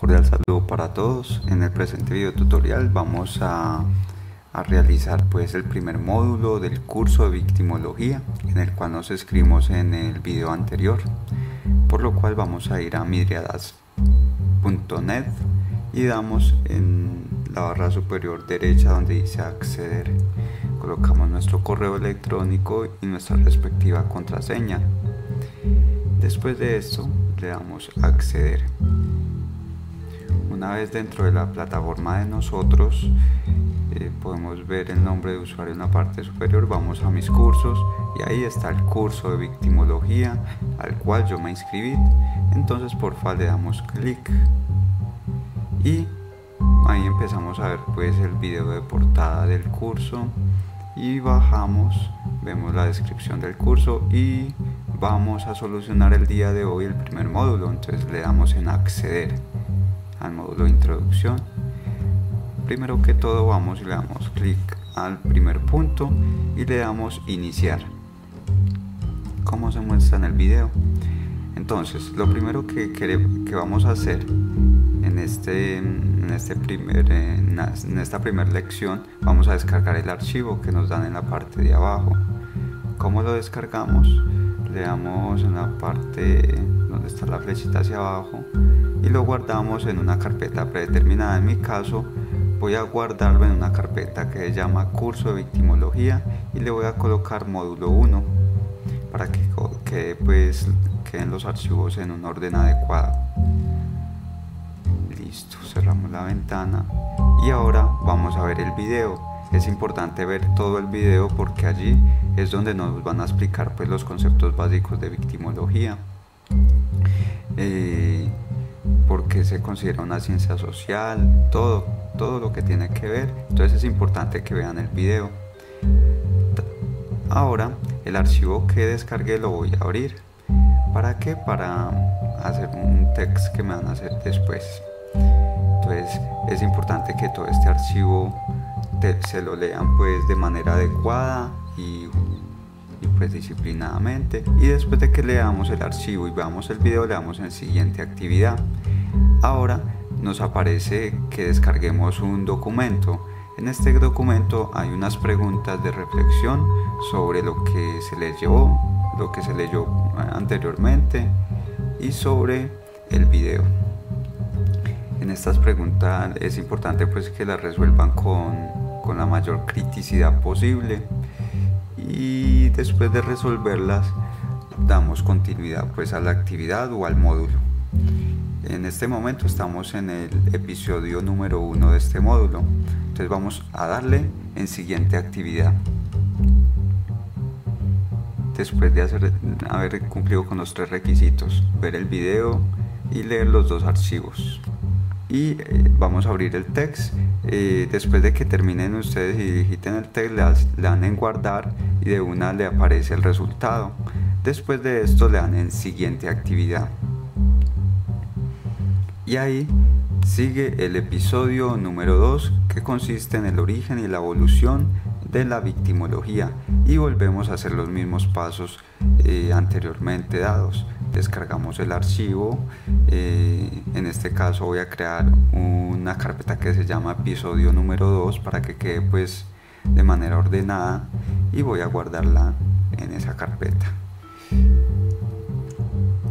Cordial saludo para todos. En el presente video tutorial vamos a realizar pues el primer módulo del curso de victimología, en el cual nos escribimos en el video anterior, por lo cual vamos a ir a miriadas.net y damos en la barra superior derecha donde dice acceder. Colocamos nuestro correo electrónico y nuestra respectiva contraseña. Después de esto le damos acceder. Una vez dentro de la plataforma de nosotros, podemos ver el nombre de usuario en la parte superior. Vamos a mis cursos y ahí está el curso de victimología al cual yo me inscribí. Entonces porfa le damos clic y ahí empezamos a ver pues el video de portada del curso y bajamos, vemos la descripción del curso y vamos a solucionar el día de hoy el primer módulo. Entonces le damos en acceder al módulo de introducción. Primero que todo vamos y le damos clic al primer punto y le damos iniciar, como se muestra en el video. Entonces lo primero que vamos a hacer en esta primera lección, vamos a descargar el archivo que nos dan en la parte de abajo. ¿Cómo lo descargamos? Le damos en la parte donde está la flechita hacia abajo y lo guardamos en una carpeta predeterminada. En mi caso voy a guardarlo en una carpeta que se llama curso de victimología y le voy a colocar módulo 1 para que queden los archivos en un orden adecuado. Listo, cerramos la ventana y ahora vamos a ver el video. Es importante ver todo el video porque allí es donde nos van a explicar pues los conceptos básicos de victimología, porque se considera una ciencia social, todo lo que tiene que ver. Entonces es importante que vean el video. Ahora el archivo que descargué lo voy a abrir. ¿Para qué? Para hacer un text que me van a hacer después. Entonces es importante que todo este archivo se lo lean pues de manera adecuada y pues disciplinadamente. Y después de que leamos el archivo y veamos el video, le damos en siguiente actividad. Ahora nos aparece que descarguemos un documento. En este documento hay unas preguntas de reflexión sobre lo que se leyó, anteriormente y sobre el video. En estas preguntas es importante pues que las resuelvan con la mayor criticidad posible, y después de resolverlas damos continuidad pues a la actividad o al módulo. En este momento estamos en el episodio número 1 de este módulo, entonces vamos a darle en siguiente actividad. Después de haber cumplido con los 3 requisitos, ver el video y leer los 2 archivos. Y vamos a abrir el text. Después de que terminen ustedes y digiten el text, le dan en guardar y de una le aparece el resultado. Después de esto le dan en siguiente actividad. Y ahí sigue el episodio número 2, que consiste en el origen y la evolución de la victimología, y volvemos a hacer los mismos pasos anteriormente dados. Descargamos el archivo, en este caso voy a crear una carpeta que se llama episodio número 2 para que quede pues de manera ordenada, y voy a guardarla en esa carpeta.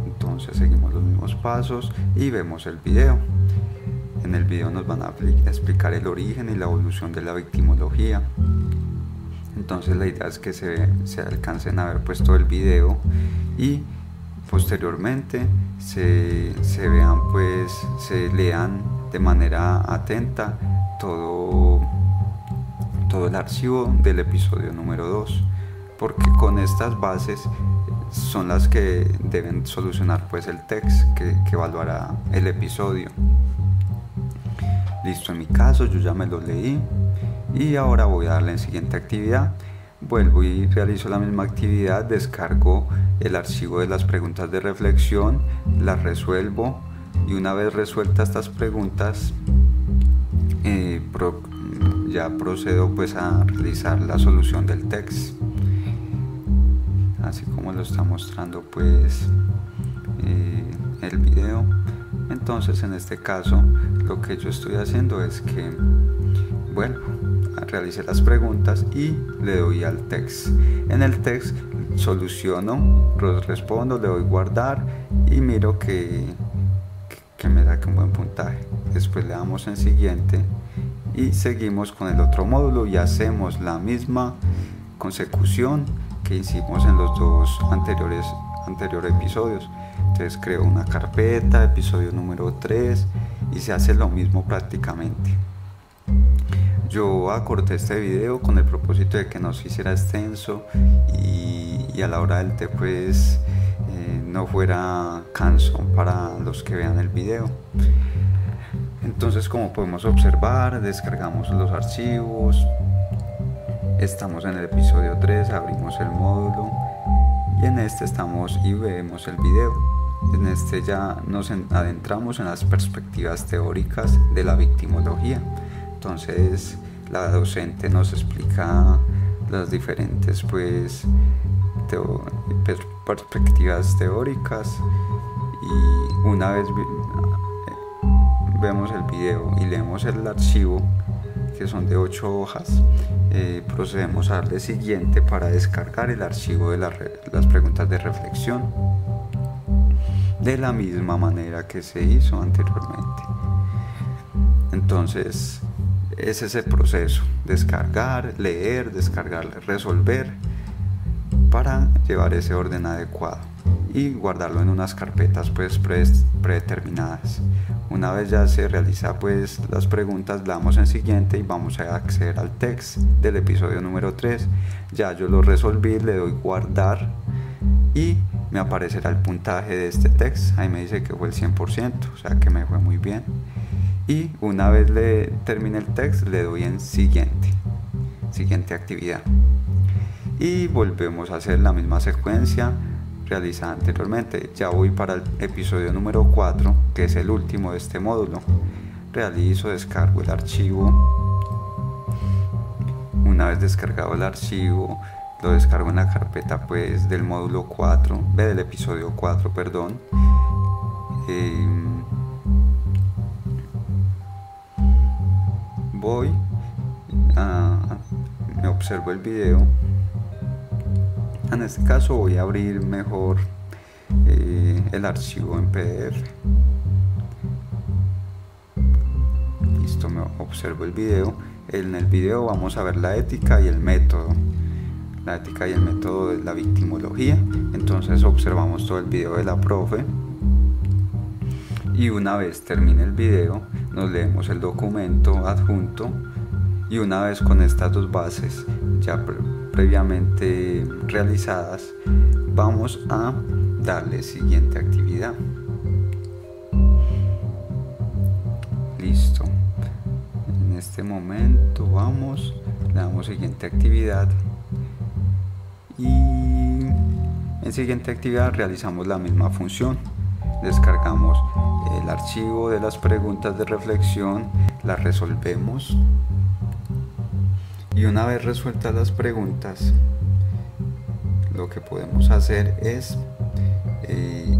Entonces seguimos los mismos pasos y vemos el video. En el video nos van a explicar el origen y la evolución de la victimología. Entonces la idea es que se alcancen a ver pues todo el video y posteriormente se vean pues, se lean de manera atenta todo el archivo del episodio número 2, porque con estas bases son las que deben solucionar pues el text que evaluará el episodio. Listo, en mi caso yo ya me lo leí y ahora voy a darle en siguiente actividad. Vuelvo y realizo la misma actividad, descargo el archivo de las preguntas de reflexión, las resuelvo, y una vez resueltas estas preguntas ya procedo pues a realizar la solución del text, así como lo está mostrando pues el video. Entonces, en este caso, lo que yo estoy haciendo es que, bueno, realicé las preguntas y le doy al text. En el text soluciono, respondo, le doy guardar y miro que me da un buen puntaje. Después le damos en siguiente y seguimos con el otro módulo y hacemos la misma consecución que hicimos en los dos anteriores episodios. Entonces creo una carpeta, episodio número 3, y se hace lo mismo prácticamente. Yo acorté este video con el propósito de que no se hiciera extenso y a la hora del té pues no fuera cansón para los que vean el video. Entonces, como podemos observar, descargamos los archivos, estamos en el episodio 3, abrimos el módulo y en este estamos y vemos el video. En este ya nos adentramos en las perspectivas teóricas de la victimología. Entonces la docente nos explica las diferentes pues perspectivas teóricas, y una vez vemos el video y leemos el archivo, que son de 8 hojas, procedemos a darle siguiente para descargar el archivo de las preguntas de reflexión, de la misma manera que se hizo anteriormente. Entonces es ese proceso: descargar, leer, descargar, resolver, para llevar ese orden adecuado y guardarlo en unas carpetas pues predeterminadas. Una vez ya se realiza pues las preguntas, damos en siguiente y vamos a acceder al text del episodio número 3. Ya yo lo resolví, le doy guardar y me aparecerá el puntaje de este text. Ahí me dice que fue el 100%, o sea que me fue muy bien. Y una vez le termine el text, le doy en siguiente actividad. Y volvemos a hacer la misma secuencia realizada anteriormente. Ya voy para el episodio número 4, que es el último de este módulo. Realizo, descargo el archivo. Una vez descargado el archivo, lo descargo en la carpeta pues del módulo 4, del episodio 4, perdón. Voy me observo el video. En este caso voy a abrir mejor el archivo en PDF. Listo, me observo el video. En el video vamos a ver la ética y el método. La ética y el método de la victimología. Entonces observamos todo el video de la profe. Y una vez termine el video, nos leemos el documento adjunto. Y una vez con estas dos bases ya previamente realizadas, vamos a darle siguiente actividad. Listo, en este momento vamos, le damos siguiente actividad y en siguiente actividad realizamos la misma función. Descargamos el archivo de las preguntas de reflexión, las resolvemos. Y una vez resueltas las preguntas, lo que podemos hacer es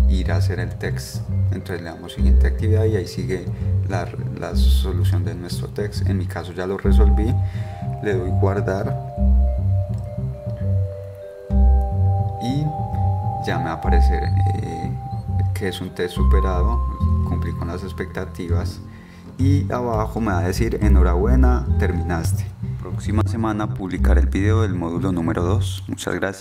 ir a hacer el text. Entonces le damos siguiente actividad y ahí sigue la solución de nuestro text. En mi caso ya lo resolví, le doy guardar y ya me va a aparecer que es un test superado, cumplí con las expectativas, y abajo me va a decir enhorabuena, terminaste. Próxima semana publicaré el video del módulo número 2. Muchas gracias.